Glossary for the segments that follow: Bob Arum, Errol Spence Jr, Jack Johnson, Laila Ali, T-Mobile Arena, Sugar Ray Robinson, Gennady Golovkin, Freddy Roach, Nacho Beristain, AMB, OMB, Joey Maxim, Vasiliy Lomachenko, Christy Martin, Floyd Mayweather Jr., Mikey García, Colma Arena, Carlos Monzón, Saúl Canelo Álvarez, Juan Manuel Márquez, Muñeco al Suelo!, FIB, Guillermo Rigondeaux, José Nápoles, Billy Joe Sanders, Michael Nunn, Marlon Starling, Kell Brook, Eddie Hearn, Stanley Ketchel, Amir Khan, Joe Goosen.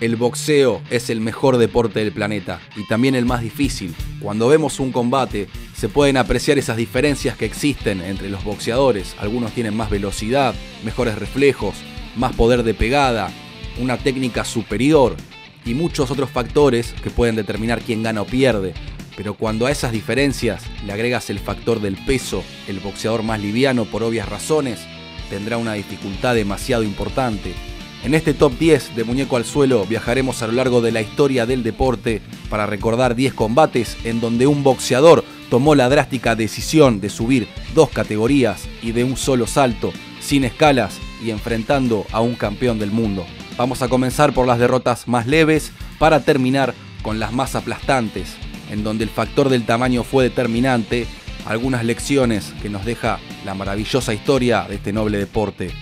El boxeo es el mejor deporte del planeta y también el más difícil. Cuando vemos un combate, se pueden apreciar esas diferencias que existen entre los boxeadores. Algunos tienen más velocidad, mejores reflejos, más poder de pegada, una técnica superior y muchos otros factores que pueden determinar quién gana o pierde. Pero cuando a esas diferencias le agregas el factor del peso, el boxeador más liviano por obvias razones tendrá una dificultad demasiado importante. En este top 10 de Muñeco al Suelo viajaremos a lo largo de la historia del deporte para recordar 10 combates en donde un boxeador tomó la drástica decisión de subir 2 categorías y de un solo salto, sin escalas y enfrentando a un campeón del mundo. Vamos a comenzar por las derrotas más leves para terminar con las más aplastantes, en donde el factor del tamaño fue determinante, algunas lecciones que nos deja la maravillosa historia de este noble deporte.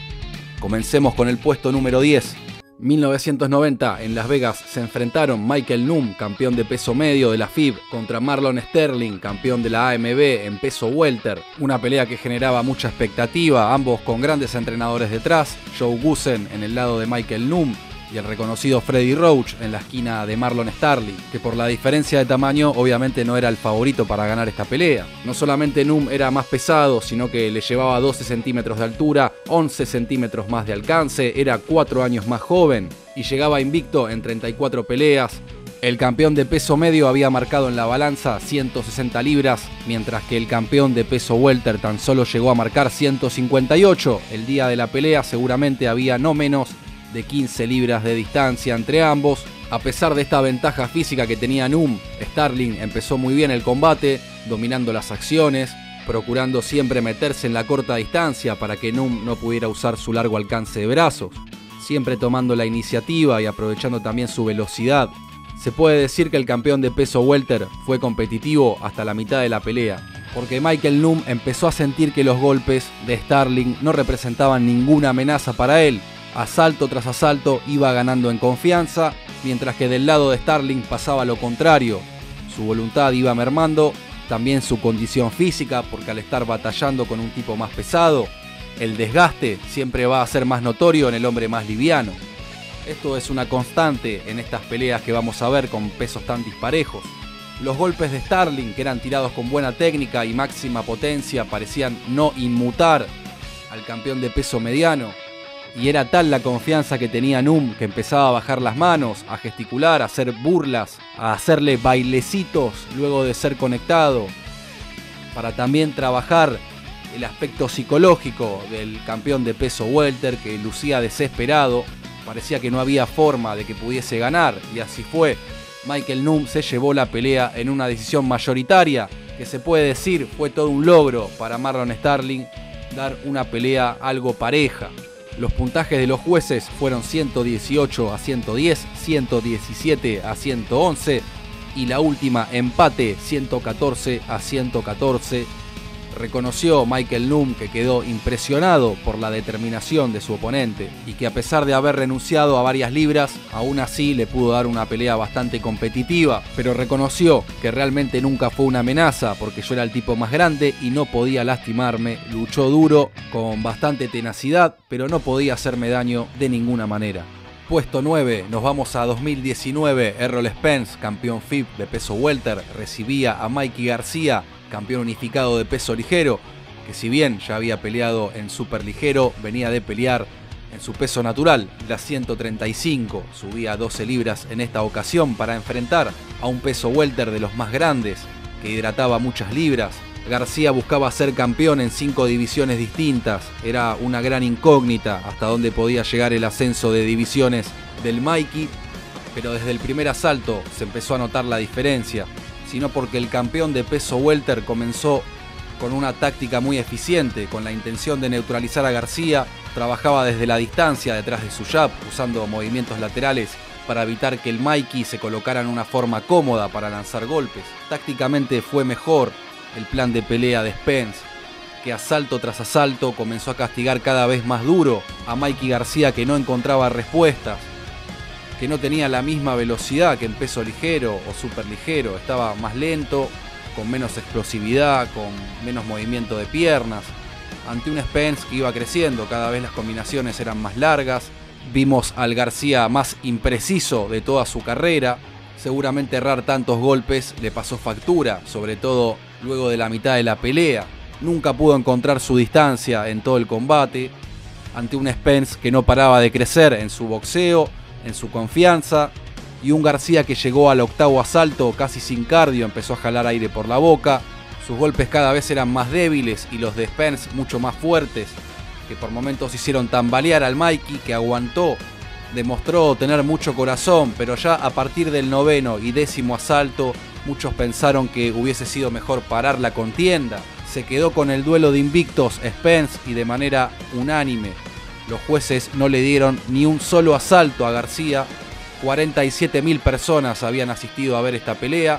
Comencemos con el puesto número 10. 1990, en Las Vegas se enfrentaron Michael Nunn, campeón de peso medio de la FIB, contra Marlon Starling, campeón de la AMB en peso welter. Una pelea que generaba mucha expectativa, ambos con grandes entrenadores detrás, Joe Goosen en el lado de Michael Nunn y el reconocido Freddy Roach en la esquina de Marlon Starling, que por la diferencia de tamaño obviamente no era el favorito para ganar esta pelea. No solamente Nunn era más pesado, sino que le llevaba 12 centímetros de altura, 11 centímetros más de alcance, era 4 años más joven y llegaba invicto en 34 peleas. El campeón de peso medio había marcado en la balanza 160 libras, mientras que el campeón de peso welter tan solo llegó a marcar 158. El día de la pelea seguramente había no menos de 15 libras de distancia entre ambos. A pesar de esta ventaja física que tenía Nunn, Starling empezó muy bien el combate, dominando las acciones, procurando siempre meterse en la corta distancia para que Nunn no pudiera usar su largo alcance de brazos, siempre tomando la iniciativa y aprovechando también su velocidad. Se puede decir que el campeón de peso welter fue competitivo hasta la mitad de la pelea, porque Michael Nunn empezó a sentir que los golpes de Starling no representaban ninguna amenaza para él. Asalto tras asalto iba ganando en confianza, mientras que del lado de Starling pasaba lo contrario. Su voluntad iba mermando, también su condición física, porque al estar batallando con un tipo más pesado, el desgaste siempre va a ser más notorio en el hombre más liviano. Esto es una constante en estas peleas que vamos a ver con pesos tan disparejos. Los golpes de Starling, que eran tirados con buena técnica y máxima potencia, parecían no inmutar al campeón de peso mediano. Y era tal la confianza que tenía Nunn que empezaba a bajar las manos, a gesticular, a hacer burlas, a hacerle bailecitos luego de ser conectado, para también trabajar el aspecto psicológico del campeón de peso welter, que lucía desesperado, parecía que no había forma de que pudiese ganar, y así fue. Michael Nunn se llevó la pelea en una decisión mayoritaria, que se puede decir fue todo un logro para Marlon Starling, dar una pelea algo pareja. Los puntajes de los jueces fueron 118 a 110, 117 a 111 y la última empate 114 a 114. Reconoció Michael Nunn que quedó impresionado por la determinación de su oponente y que a pesar de haber renunciado a varias libras, aún así le pudo dar una pelea bastante competitiva, pero reconoció que realmente nunca fue una amenaza porque yo era el tipo más grande y no podía lastimarme. Luchó duro, con bastante tenacidad, pero no podía hacerme daño de ninguna manera. Puesto 9, nos vamos a 2019, Errol Spence, campeón FIB de peso welter, recibía a Mikey García, campeón unificado de peso ligero, que si bien ya había peleado en super ligero, venía de pelear en su peso natural, las 135, subía 12 libras en esta ocasión para enfrentar a un peso welter de los más grandes, que hidrataba muchas libras. García buscaba ser campeón en 5 divisiones distintas, era una gran incógnita hasta dónde podía llegar el ascenso de divisiones del Mikey, pero desde el primer asalto se empezó a notar la diferencia, sino porque el campeón de peso welter comenzó con una táctica muy eficiente, con la intención de neutralizar a García. Trabajaba desde la distancia detrás de su jab, usando movimientos laterales para evitar que el Mikey se colocara en una forma cómoda para lanzar golpes. Tácticamente fue mejor el plan de pelea de Spence, que asalto tras asalto comenzó a castigar cada vez más duro a Mikey García, que no encontraba respuestas, que no tenía la misma velocidad que en peso ligero o super ligero, estaba más lento, con menos explosividad, con menos movimiento de piernas, ante un Spence que iba creciendo, cada vez las combinaciones eran más largas, Vimos al García más impreciso de toda su carrera. Seguramente errar tantos golpes le pasó factura, sobre todo luego de la mitad de la pelea. Nunca pudo encontrar su distancia en todo el combate, ante un Spence que no paraba de crecer en su boxeo, en su confianza, y un García que llegó al octavo asalto casi sin cardio, empezó a jalar aire por la boca. Sus golpes cada vez eran más débiles y los de Spence mucho más fuertes, que por momentos hicieron tambalear al Mikey, que aguantó. Demostró tener mucho corazón, pero ya a partir del 9.º y 10.º asalto, muchos pensaron que hubiese sido mejor parar la contienda. Se quedó con el duelo de invictos Spence y de manera unánime. Los jueces no le dieron ni un solo asalto a García. 47.000 personas habían asistido a ver esta pelea,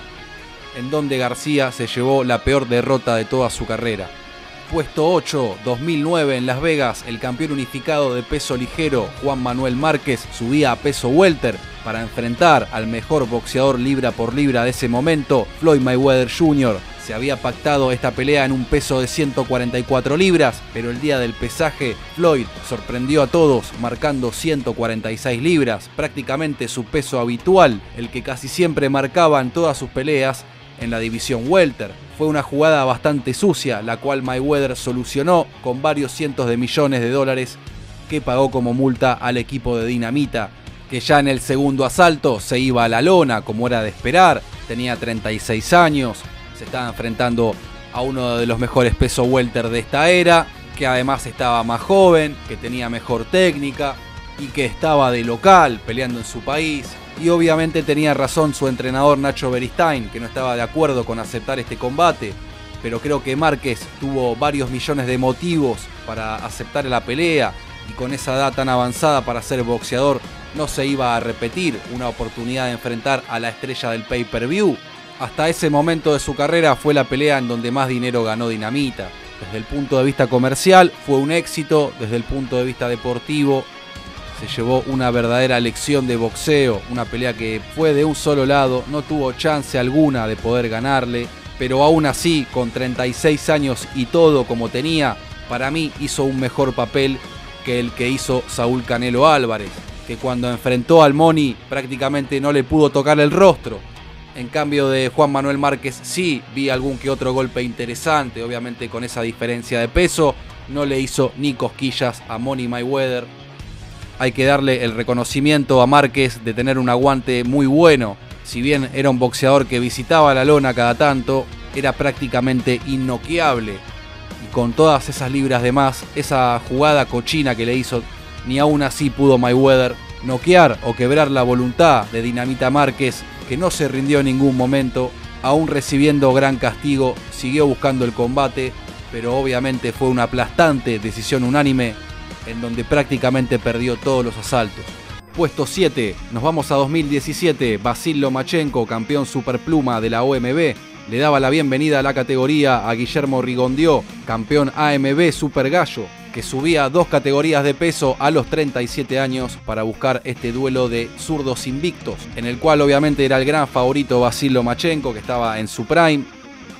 en donde García se llevó la peor derrota de toda su carrera. Puesto 8, 2009 en Las Vegas, el campeón unificado de peso ligero Juan Manuel Márquez subía a peso welter para enfrentar al mejor boxeador libra por libra de ese momento, Floyd Mayweather Jr. Se había pactado esta pelea en un peso de 144 libras, pero el día del pesaje Floyd sorprendió a todos marcando 146 libras, prácticamente su peso habitual, el que casi siempre marcaba en todas sus peleas en la división welter. Fue una jugada bastante sucia, la cual Mayweather solucionó con varios cientos de millones de dólares que pagó como multa al equipo de Dinamita, que ya en el segundo asalto se iba a la lona, como era de esperar. Tenía 36 años, se estaba enfrentando a uno de los mejores peso welter de esta era, que además estaba más joven, que tenía mejor técnica y que estaba de local peleando en su país. Y obviamente tenía razón su entrenador Nacho Beristain, que no estaba de acuerdo con aceptar este combate, pero creo que Márquez tuvo varios millones de motivos para aceptar la pelea, y con esa edad tan avanzada para ser boxeador no se iba a repetir una oportunidad de enfrentar a la estrella del pay-per-view. Hasta ese momento de su carrera fue la pelea en donde más dinero ganó Dinamita. Desde el punto de vista comercial fue un éxito, desde el punto de vista deportivo se llevó una verdadera lección de boxeo, una pelea que fue de un solo lado, no tuvo chance alguna de poder ganarle, pero aún así, con 36 años y todo como tenía, para mí hizo un mejor papel que el que hizo Saúl Canelo Álvarez, que cuando enfrentó al Money prácticamente no le pudo tocar el rostro. En cambio de Juan Manuel Márquez sí vi algún que otro golpe interesante, obviamente con esa diferencia de peso, no le hizo ni cosquillas a Money Mayweather. Hay que darle el reconocimiento a Márquez de tener un aguante muy bueno. Si bien era un boxeador que visitaba la lona cada tanto, era prácticamente innoqueable. Y con todas esas libras de más, esa jugada cochina que le hizo, ni aún así pudo Mayweather noquear o quebrar la voluntad de Dinamita Márquez, que no se rindió en ningún momento. Aún recibiendo gran castigo, siguió buscando el combate, pero obviamente fue una aplastante decisión unánime, en donde prácticamente perdió todos los asaltos. Puesto 7, nos vamos a 2017, Vasiliy Lomachenko, campeón superpluma de la OMB, le daba la bienvenida a la categoría a Guillermo Rigondeaux, campeón AMB super gallo, que subía dos categorías de peso a los 37 años para buscar este duelo de zurdos invictos, en el cual obviamente era el gran favorito Vasiliy Lomachenko, que estaba en su prime,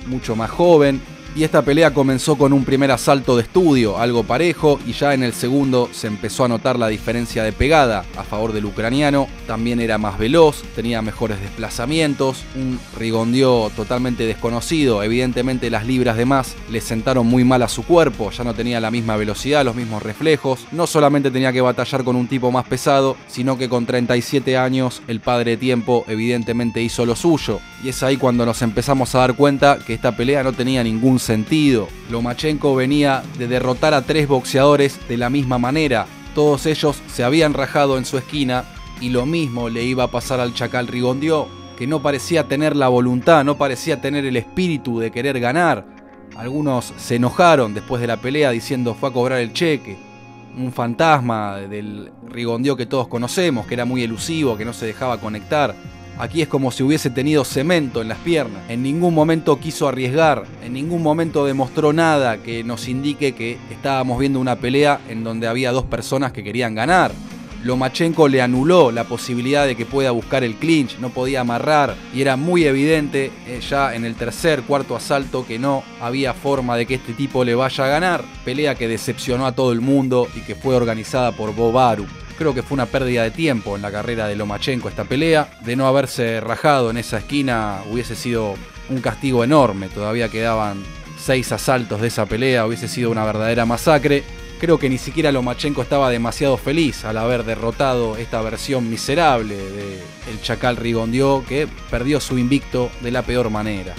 mucho más joven. Y esta pelea comenzó con un primer asalto de estudio, algo parejo, y ya en el segundo se empezó a notar la diferencia de pegada a favor del ucraniano. También era más veloz, tenía mejores desplazamientos, un Rigondeaux totalmente desconocido. Evidentemente las libras de más le sentaron muy mal a su cuerpo, ya no tenía la misma velocidad, los mismos reflejos. No solamente tenía que batallar con un tipo más pesado, sino que con 37 años el padre tiempo evidentemente hizo lo suyo. Y es ahí cuando nos empezamos a dar cuenta que esta pelea no tenía ningún sentido. Lomachenko venía de derrotar a 3 boxeadores de la misma manera, todos ellos se habían rajado en su esquina, y lo mismo le iba a pasar al chacal Rigondeaux, que no parecía tener la voluntad, no parecía tener el espíritu de querer ganar. Algunos se enojaron después de la pelea diciendo fue a cobrar el cheque, un fantasma del Rigondeaux que todos conocemos, que era muy elusivo, que no se dejaba conectar. Aquí es como si hubiese tenido cemento en las piernas. En ningún momento quiso arriesgar, en ningún momento demostró nada que nos indique que estábamos viendo una pelea en donde había dos personas que querían ganar. Lomachenko le anuló la posibilidad de que pueda buscar el clinch, no podía amarrar, y era muy evidente ya en el tercer, cuarto asalto que no había forma de que este tipo le vaya a ganar. Pelea que decepcionó a todo el mundo y que fue organizada por Bob Arum. Creo que fue una pérdida de tiempo en la carrera de Lomachenko esta pelea. De no haberse rajado en esa esquina hubiese sido un castigo enorme. Todavía quedaban 6 asaltos de esa pelea, hubiese sido una verdadera masacre. Creo que ni siquiera Lomachenko estaba demasiado feliz al haber derrotado esta versión miserable del Chacal Rigondeaux, que perdió su invicto de la peor manera.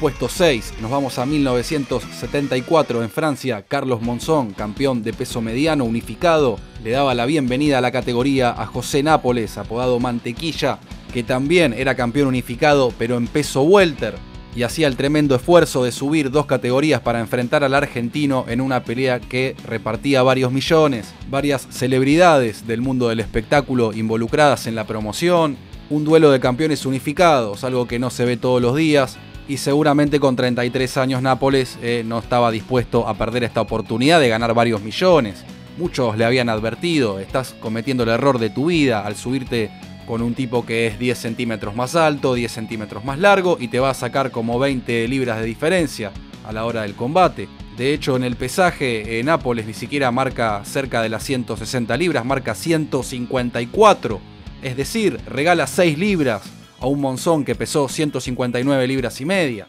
Puesto 6, nos vamos a 1974 en Francia. Carlos Monzón, campeón de peso mediano unificado, le daba la bienvenida a la categoría a José Nápoles, apodado Mantequilla, que también era campeón unificado pero en peso welter, y hacía el tremendo esfuerzo de subir 2 categorías para enfrentar al argentino en una pelea que repartía varios millones, varias celebridades del mundo del espectáculo involucradas en la promoción, un duelo de campeones unificados, algo que no se ve todos los días, y seguramente con 33 años Nápoles no estaba dispuesto a perder esta oportunidad de ganar varios millones. Muchos le habían advertido: estás cometiendo el error de tu vida al subirte con un tipo que es 10 centímetros más alto, 10 centímetros más largo, y te va a sacar como 20 libras de diferencia a la hora del combate. De hecho, en el pesaje, Nápoles ni siquiera marca cerca de las 160 libras, marca 154. Es decir, regala 6 libras a un Monzón que pesó 159 libras y media.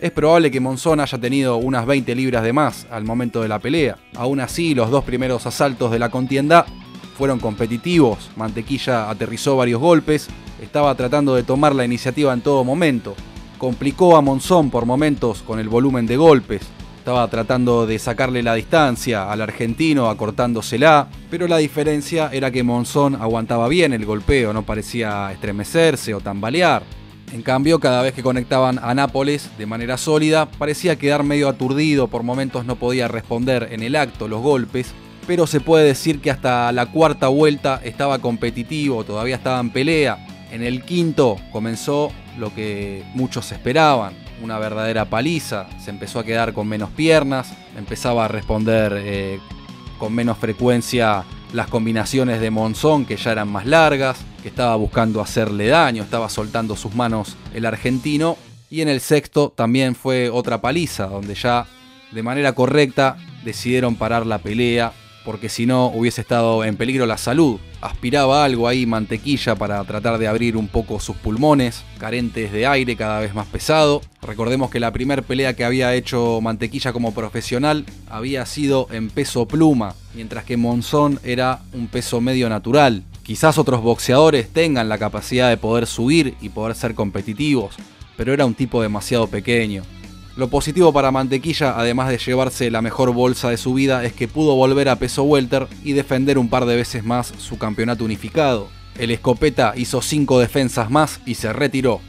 Es probable que Monzón haya tenido unas 20 libras de más al momento de la pelea. Aún así, los 2 primeros asaltos de la contienda fueron competitivos. Mantequilla aterrizó varios golpes, estaba tratando de tomar la iniciativa en todo momento. Complicó a Monzón por momentos con el volumen de golpes. Estaba tratando de sacarle la distancia al argentino, acortándosela, pero la diferencia era que Monzón aguantaba bien el golpeo, no parecía estremecerse o tambalear. En cambio, cada vez que conectaban a Nápoles de manera sólida, parecía quedar medio aturdido, por momentos no podía responder en el acto los golpes. Pero se puede decir que hasta la 4ª vuelta estaba competitivo, todavía estaba en pelea. En el 5º comenzó lo que muchos esperaban, una verdadera paliza. Se empezó a quedar con menos piernas, empezaba a responder con menos frecuencia las combinaciones de Monzón, que ya eran más largas, que estaba buscando hacerle daño, estaba soltando sus manos el argentino. Y en el 6º también fue otra paliza, donde ya de manera correcta decidieron parar la pelea, porque si no hubiese estado en peligro la salud. Aspiraba algo ahí Mantequilla para tratar de abrir un poco sus pulmones, carentes de aire, cada vez más pesado. Recordemos que la primera pelea que había hecho Mantequilla como profesional había sido en peso pluma, mientras que Monzón era un peso medio natural. Quizás otros boxeadores tengan la capacidad de poder subir y poder ser competitivos, pero era un tipo demasiado pequeño. Lo positivo para Mantequilla, además de llevarse la mejor bolsa de su vida, es que pudo volver a peso welter y defender un par de veces más su campeonato unificado. El escopeta hizo 5 defensas más y se retiró.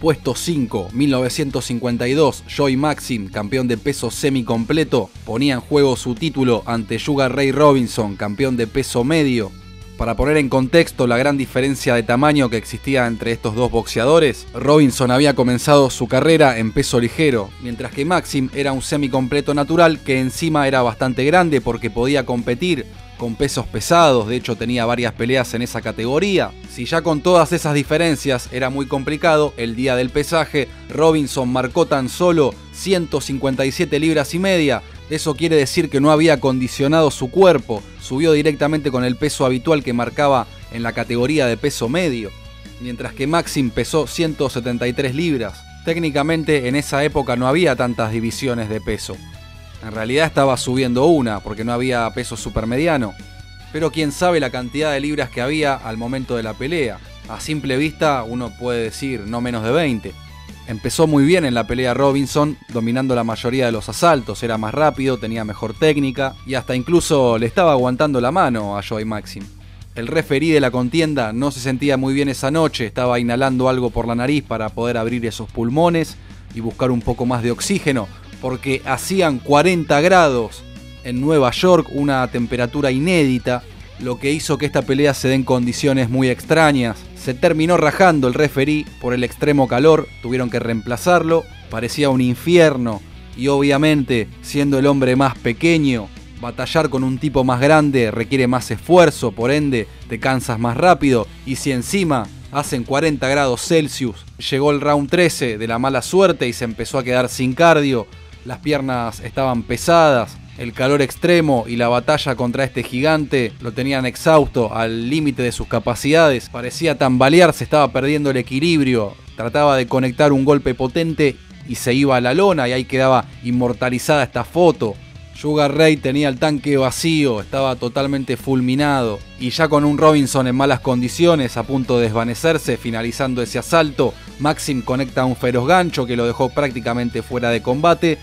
Puesto 5, 1952, Joey Maxim, campeón de peso semicompleto, ponía en juego su título ante Sugar Ray Robinson, campeón de peso medio. Para poner en contexto la gran diferencia de tamaño que existía entre estos 2 boxeadores, Robinson había comenzado su carrera en peso ligero, mientras que Maxim era un semicompleto natural que encima era bastante grande porque podía competir con pesos pesados. De hecho, tenía varias peleas en esa categoría. Si ya con todas esas diferencias era muy complicado, el día del pesaje Robinson marcó tan solo 157 libras y media. Eso quiere decir que no había condicionado su cuerpo, subió directamente con el peso habitual que marcaba en la categoría de peso medio, mientras que Maxim pesó 173 libras. Técnicamente en esa época no había tantas divisiones de peso. En realidad estaba subiendo una, porque no había peso supermediano, pero quién sabe la cantidad de libras que había al momento de la pelea. A simple vista uno puede decir no menos de 20. Empezó muy bien en la pelea Robinson, dominando la mayoría de los asaltos, era más rápido, tenía mejor técnica y hasta incluso le estaba aguantando la mano a Joey Maxim. El referí de la contienda no se sentía muy bien esa noche, estaba inhalando algo por la nariz para poder abrir esos pulmones y buscar un poco más de oxígeno, porque hacían 40 grados en Nueva York, una temperatura inédita, lo que hizo que esta pelea se dé en condiciones muy extrañas. Se terminó rajando el referí por el extremo calor, tuvieron que reemplazarlo, parecía un infierno, y obviamente, siendo el hombre más pequeño, batallar con un tipo más grande requiere más esfuerzo, por ende te cansas más rápido, y si encima hacen 40 grados Celsius. Llegó el round 13 de la mala suerte y se empezó a quedar sin cardio, las piernas estaban pesadas, El calor extremo y la batalla contra este gigante lo tenían exhausto, al límite de sus capacidades. Parecía tambalearse, estaba perdiendo el equilibrio. Trataba de conectar un golpe potente y se iba a la lona, y ahí quedaba inmortalizada esta foto. Sugar Ray tenía el tanque vacío, estaba totalmente fulminado, y ya con un Robinson en malas condiciones, a punto de desvanecerse, finalizando ese asalto, Maxim conecta un feroz gancho que lo dejó prácticamente fuera de combate.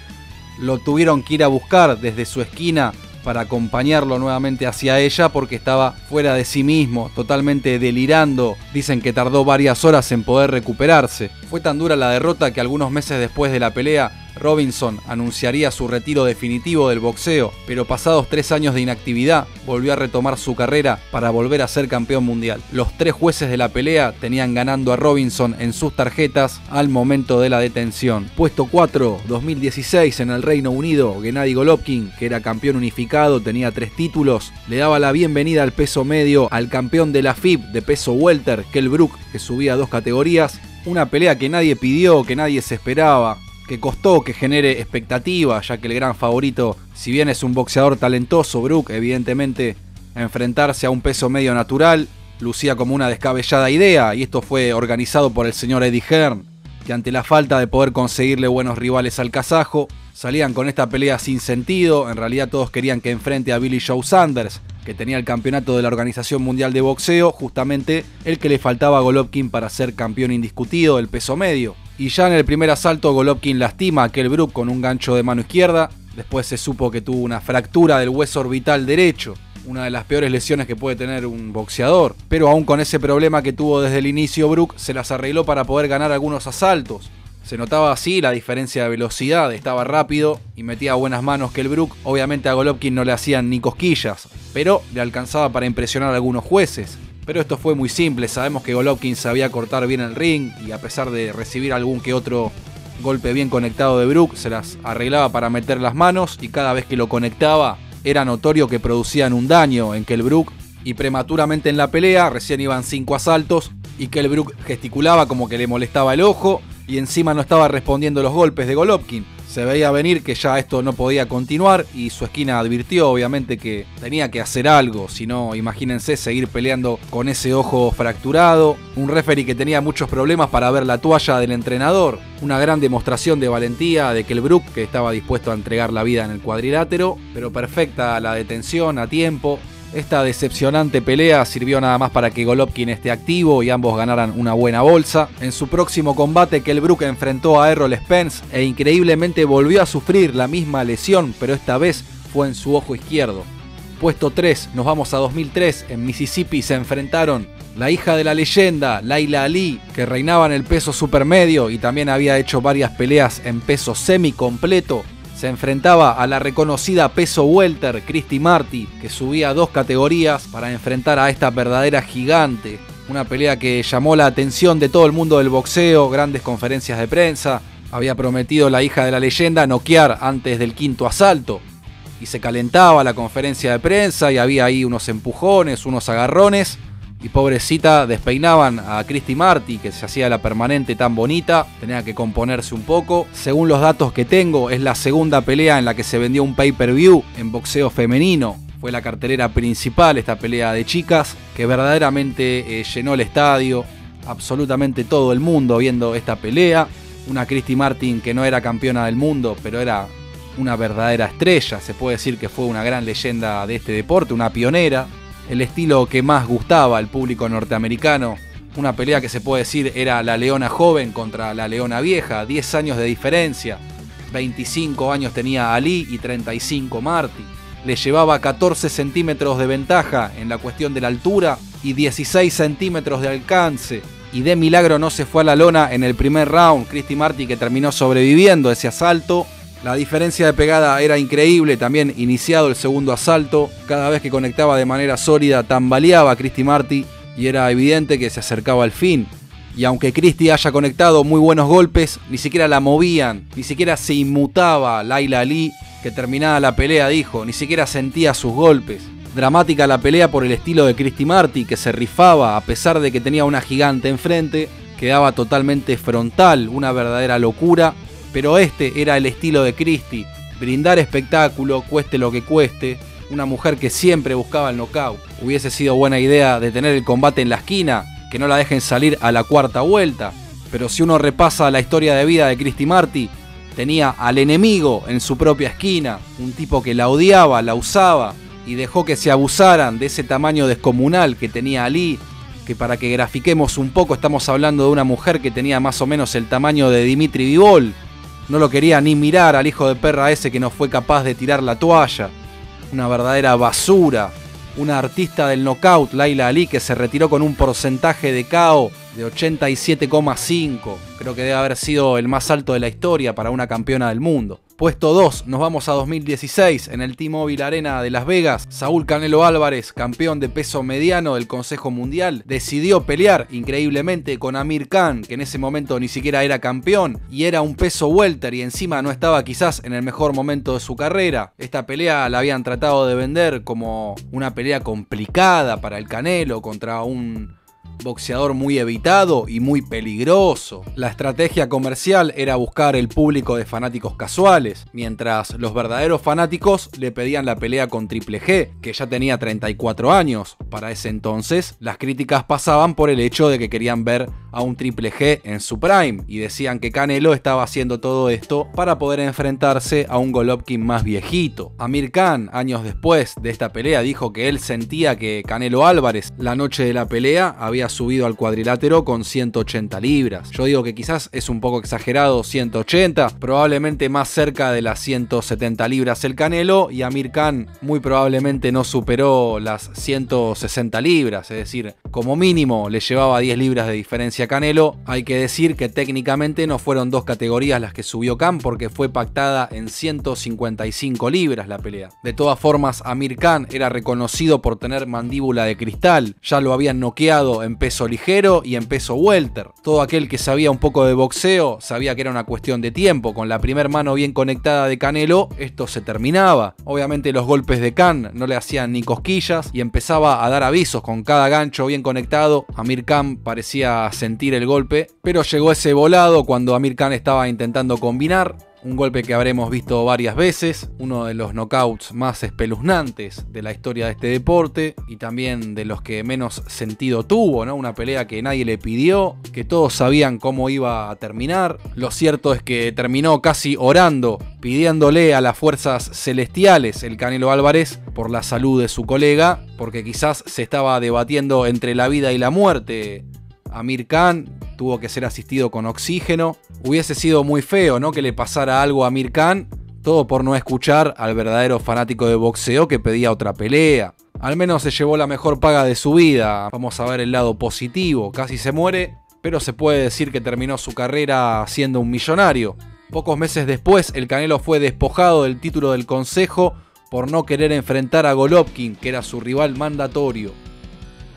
Lo tuvieron que ir a buscar desde su esquina para acompañarlo nuevamente hacia ella, porque estaba fuera de sí mismo, totalmente delirando. Dicen que tardó varias horas en poder recuperarse. Fue tan dura la derrota que algunos meses después de la pelea, Robinson anunciaría su retiro definitivo del boxeo, pero pasados 3 años de inactividad, volvió a retomar su carrera para volver a ser campeón mundial. Los 3 jueces de la pelea tenían ganando a Robinson en sus tarjetas al momento de la detención. Puesto 4, 2016, en el Reino Unido, Gennady Golovkin, que era campeón unificado, tenía 3 títulos, le daba la bienvenida al peso medio al campeón de la FIB de peso welter, Kell Brook, que subía 2 categorías, una pelea que nadie pidió, que nadie se esperaba, que costó que genere expectativa, ya que el gran favorito, si bien es un boxeador talentoso, Brook, evidentemente, enfrentarse a un peso medio natural lucía como una descabellada idea, y esto fue organizado por el señor Eddie Hearn, que ante la falta de poder conseguirle buenos rivales al kazajo, salían con esta pelea sin sentido. En realidad todos querían que enfrente a Billy Joe Sanders, que tenía el campeonato de la Organización Mundial de Boxeo, justamente el que le faltaba a Golovkin para ser campeón indiscutido del peso medio. Y ya en el primer asalto Golovkin lastima a Kell Brook con un gancho de mano izquierda, después se supo que tuvo una fractura del hueso orbital derecho, una de las peores lesiones que puede tener un boxeador. Pero aún con ese problema que tuvo desde el inicio, Brook se las arregló para poder ganar algunos asaltos. Se notaba así la diferencia de velocidad, estaba rápido y metía buenas manos Kell Brook. Obviamente a Golovkin no le hacían ni cosquillas, pero le alcanzaba para impresionar a algunos jueces. Pero esto fue muy simple, sabemos que Golovkin sabía cortar bien el ring, y a pesar de recibir algún que otro golpe bien conectado de Brook, se las arreglaba para meter las manos, y cada vez que lo conectaba era notorio que producían un daño en Kell Brook. Y prematuramente en la pelea, recién iban 5 asaltos y Kell Brook gesticulaba como que le molestaba el ojo, y encima no estaba respondiendo los golpes de Golovkin. Se veía venir que ya esto no podía continuar, y su esquina advirtió obviamente que tenía que hacer algo, si no, imagínense seguir peleando con ese ojo fracturado. Un referee que tenía muchos problemas para ver la toalla del entrenador. Una gran demostración de valentía de Kell Brook, que estaba dispuesto a entregar la vida en el cuadrilátero, pero perfecta la detención a tiempo. Esta decepcionante pelea sirvió nada más para que Golovkin esté activo y ambos ganaran una buena bolsa. En su próximo combate, Kell Brook enfrentó a Errol Spence e increíblemente volvió a sufrir la misma lesión, pero esta vez fue en su ojo izquierdo. Puesto 3, nos vamos a 2003, en Mississippi se enfrentaron la hija de la leyenda, Laila Ali, que reinaba en el peso supermedio y también había hecho varias peleas en peso semicompleto. Se enfrentaba a la reconocida peso welter Christy Martin, que subía 2 categorías, para enfrentar a esta verdadera gigante. Una pelea que llamó la atención de todo el mundo del boxeo, grandes conferencias de prensa. Había prometido la hija de la leyenda noquear antes del 5.º asalto. Y se calentaba la conferencia de prensa y había ahí unos empujones, unos agarrones. Y pobrecita, despeinaban a Christy Martin, que se hacía la permanente tan bonita, tenía que componerse un poco. Según los datos que tengo, es la segunda pelea en la que se vendió un pay-per-view en boxeo femenino. Fue la cartelera principal esta pelea de chicas, que verdaderamente llenó el estadio, absolutamente todo el mundo viendo esta pelea. Una Christy Martin que no era campeona del mundo, pero era una verdadera estrella, se puede decir que fue una gran leyenda de este deporte, una pionera. El estilo que más gustaba al público norteamericano. Una pelea que se puede decir era la leona joven contra la leona vieja. 10 años de diferencia. 25 años tenía Ali y 35 Martin. Le llevaba 14 centímetros de ventaja en la cuestión de la altura y 16 centímetros de alcance. Y de milagro no se fue a la lona en el primer round. Christy Martin, que terminó sobreviviendo ese asalto. La diferencia de pegada era increíble, también iniciado el 2.º asalto. Cada vez que conectaba de manera sólida tambaleaba a Christy Martin y era evidente que se acercaba al fin. Y aunque Christy haya conectado muy buenos golpes, ni siquiera la movían, ni siquiera se inmutaba Laila Ali, que terminada la pelea dijo, ni siquiera sentía sus golpes. Dramática la pelea por el estilo de Christy Martin, que se rifaba a pesar de que tenía una gigante enfrente, quedaba totalmente frontal, una verdadera locura. Pero este era el estilo de Christy, brindar espectáculo, cueste lo que cueste, una mujer que siempre buscaba el knockout. Hubiese sido buena idea detener el combate en la esquina, que no la dejen salir a la cuarta vuelta, pero si uno repasa la historia de vida de Christy Martin, tenía al enemigo en su propia esquina, un tipo que la odiaba, la usaba y dejó que se abusaran de ese tamaño descomunal que tenía Ali, que para que grafiquemos un poco estamos hablando de una mujer que tenía más o menos el tamaño de Dimitri Vivol. No lo quería ni mirar al hijo de perra ese que no fue capaz de tirar la toalla. Una verdadera basura. Una artista del knockout, Laila Ali, que se retiró con un porcentaje de KO de 87,5. Creo que debe haber sido el más alto de la historia para una campeona del mundo. Puesto 2, nos vamos a 2016, en el T-Mobile Arena de Las Vegas. Saúl Canelo Álvarez, campeón de peso mediano del Consejo Mundial, decidió pelear, increíblemente, con Amir Khan, que en ese momento ni siquiera era campeón, y era un peso welter, y encima no estaba quizás en el mejor momento de su carrera. Esta pelea la habían tratado de vender como una pelea complicada para el Canelo, contra un boxeador muy evitado y muy peligroso. La estrategia comercial era buscar el público de fanáticos casuales, mientras los verdaderos fanáticos le pedían la pelea con Triple G, que ya tenía 34 años. Para ese entonces, las críticas pasaban por el hecho de que querían ver a un Triple G en su prime, y decían que Canelo estaba haciendo todo esto para poder enfrentarse a un Golovkin más viejito. Amir Khan, años después de esta pelea, dijo que él sentía que Canelo Álvarez, la noche de la pelea, había subido al cuadrilátero con 180 libras. Yo digo que quizás es un poco exagerado 180, probablemente más cerca de las 170 libras el Canelo, y Amir Khan muy probablemente no superó las 160 libras, es decir, como mínimo le llevaba 10 libras de diferencia a Canelo. Hay que decir que técnicamente no fueron dos categorías las que subió Khan, porque fue pactada en 155 libras la pelea. De todas formas, Amir Khan era reconocido por tener mandíbula de cristal, ya lo habían noqueado en peso ligero y en peso welter. Todo aquel que sabía un poco de boxeo sabía que era una cuestión de tiempo. Con la primera mano bien conectada de Canelo, esto se terminaba. Obviamente los golpes de Khan no le hacían ni cosquillas y empezaba a dar avisos con cada gancho bien conectado. Amir Khan parecía sentir el golpe, pero llegó ese volado cuando Amir Khan estaba intentando combinar. Un golpe que habremos visto varias veces, uno de los knockouts más espeluznantes de la historia de este deporte y también de los que menos sentido tuvo, ¿no? Una pelea que nadie le pidió, que todos sabían cómo iba a terminar. Lo cierto es que terminó casi orando, pidiéndole a las fuerzas celestiales el Canelo Álvarez por la salud de su colega, porque quizás se estaba debatiendo entre la vida y la muerte. Amir Khan tuvo que ser asistido con oxígeno. Hubiese sido muy feo, ¿no?, que le pasara algo a Amir Khan, todo por no escuchar al verdadero fanático de boxeo que pedía otra pelea. Al menos se llevó la mejor paga de su vida. Vamos a ver el lado positivo. Casi se muere, pero se puede decir que terminó su carrera siendo un millonario. Pocos meses después, el Canelo fue despojado del título del Consejo por no querer enfrentar a Golovkin, que era su rival mandatorio.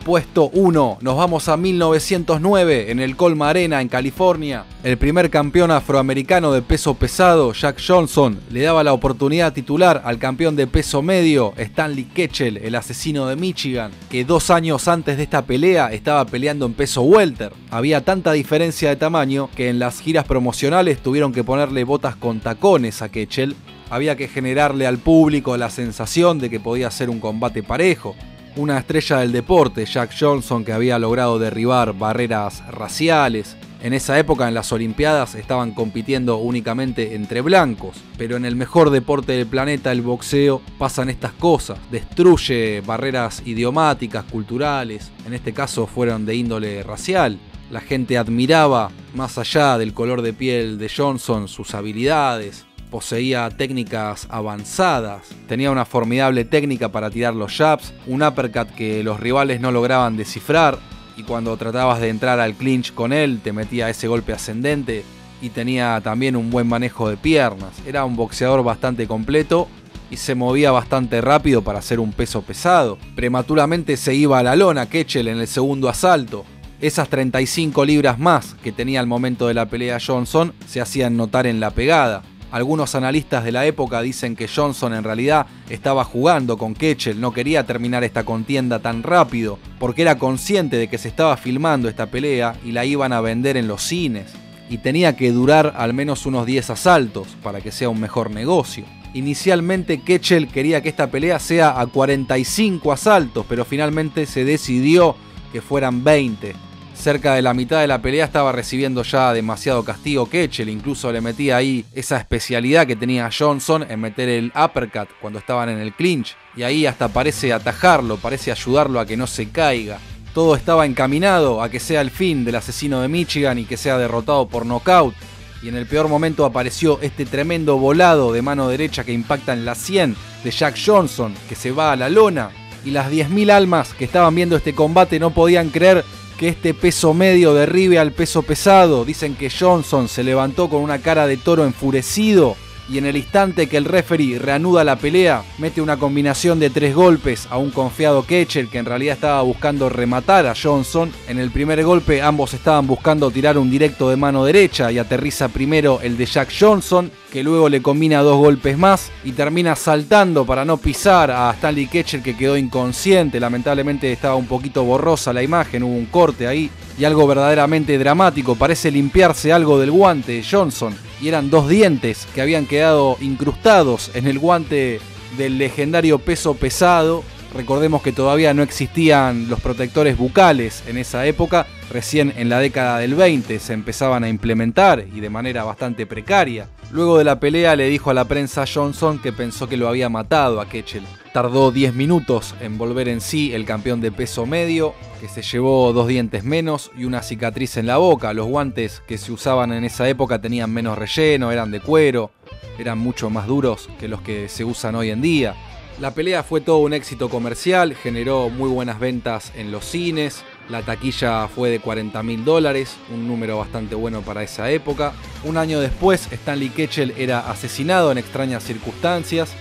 Puesto 1, nos vamos a 1909, en el Colma Arena, en California. El primer campeón afroamericano de peso pesado, Jack Johnson, le daba la oportunidad titular al campeón de peso medio, Stanley Ketchel, el asesino de Michigan, que 2 años antes de esta pelea estaba peleando en peso welter. Había tanta diferencia de tamaño que en las giras promocionales tuvieron que ponerle botas con tacones a Ketchel. Había que generarle al público la sensación de que podía ser un combate parejo. Una estrella del deporte, Jack Johnson, que había logrado derribar barreras raciales. En esa época, en las Olimpiadas, estaban compitiendo únicamente entre blancos. Pero en el mejor deporte del planeta, el boxeo, pasan estas cosas. Destruye barreras idiomáticas, culturales. En este caso fueron de índole racial. La gente admiraba, más allá del color de piel de Johnson, sus habilidades. Poseía técnicas avanzadas, tenía una formidable técnica para tirar los jabs, un uppercut que los rivales no lograban descifrar, y cuando tratabas de entrar al clinch con él te metía ese golpe ascendente, y tenía también un buen manejo de piernas. Era un boxeador bastante completo y se movía bastante rápido para hacer un peso pesado. Prematuramente se iba a la lona Ketchel en el segundo asalto. Esas 35 libras más que tenía al momento de la pelea Johnson se hacían notar en la pegada. Algunos analistas de la época dicen que Johnson en realidad estaba jugando con Ketchel, no quería terminar esta contienda tan rápido, porque era consciente de que se estaba filmando esta pelea y la iban a vender en los cines, y tenía que durar al menos unos 10 asaltos para que sea un mejor negocio. Inicialmente Ketchel quería que esta pelea sea a 45 asaltos, pero finalmente se decidió que fueran 20. Cerca de la mitad de la pelea estaba recibiendo ya demasiado castigo Ketchel, incluso le metía ahí esa especialidad que tenía Johnson en meter el uppercut cuando estaban en el clinch, y ahí hasta parece atajarlo, parece ayudarlo a que no se caiga. Todo estaba encaminado a que sea el fin del asesino de Michigan y que sea derrotado por nocaut. Y en el peor momento apareció este tremendo volado de mano derecha que impacta en la sien de Jack Johnson, que se va a la lona. Y las 10.000 almas que estaban viendo este combate no podían creer que este peso medio derribe al peso pesado. Dicen que Johnson se levantó con una cara de toro enfurecido, y en el instante que el referee reanuda la pelea, mete una combinación de 3 golpes a un confiado Ketchel, que en realidad estaba buscando rematar a Johnson. En el primer golpe ambos estaban buscando tirar un directo de mano derecha, y aterriza primero el de Jack Johnson, que luego le combina 2 golpes más y termina saltando para no pisar a Stanley Ketchel, que quedó inconsciente. Lamentablemente estaba un poquito borrosa la imagen, hubo un corte ahí, y algo verdaderamente dramático, parece limpiarse algo del guante de Johnson, y eran 2 dientes que habían quedado incrustados en el guante del legendario peso pesado. Recordemos que todavía no existían los protectores bucales en esa época, recién en la década del 20 se empezaban a implementar y de manera bastante precaria. Luego de la pelea le dijo a la prensa Johnson que pensó que lo había matado a Ketchel. Tardó 10 minutos en volver en sí el campeón de peso medio, que se llevó 2 dientes menos y una cicatriz en la boca. Los guantes que se usaban en esa época tenían menos relleno, eran de cuero, eran mucho más duros que los que se usan hoy en día. La pelea fue todo un éxito comercial, generó muy buenas ventas en los cines. La taquilla fue de $40.000, un número bastante bueno para esa época. Un año después, Stanley Ketchel era asesinado en extrañas circunstancias,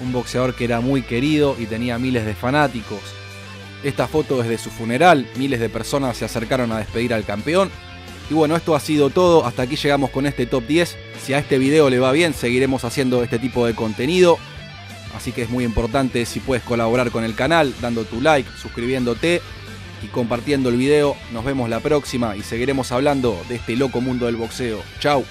un boxeador que era muy querido y tenía miles de fanáticos. Esta foto es de su funeral, miles de personas se acercaron a despedir al campeón. Y bueno, esto ha sido todo, hasta aquí llegamos con este top 10. Si a este video le va bien, seguiremos haciendo este tipo de contenido. Así que es muy importante si puedes colaborar con el canal, dando tu like, suscribiéndote y compartiendo el video. Nos vemos la próxima y seguiremos hablando de este loco mundo del boxeo. Chau.